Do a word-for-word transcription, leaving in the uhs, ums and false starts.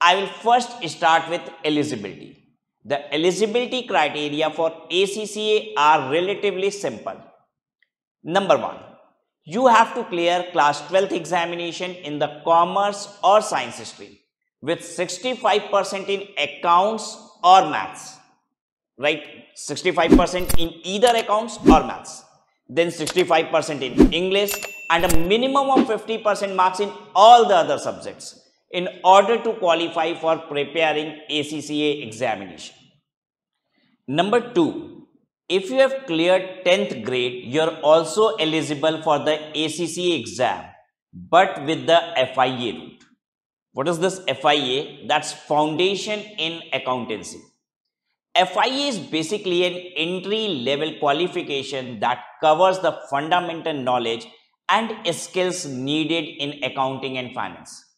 I will first start with eligibility. The eligibility criteria for A C C A are relatively simple. Number one, you have to clear class twelfth examination in the commerce or science stream with sixty-five percent in accounts or maths, right? sixty-five percent in either accounts or maths, then sixty-five percent in English and a minimum of fifty percent marks in all the other subjects in order to qualify for preparing A C C A examination. Number two, if you have cleared tenth grade, you are also eligible for the A C C A exam, but with the F I A route. What is this F I A? That's Foundation in Accountancy. F I A is basically an entry-level qualification that covers the fundamental knowledge and skills needed in accounting and finance.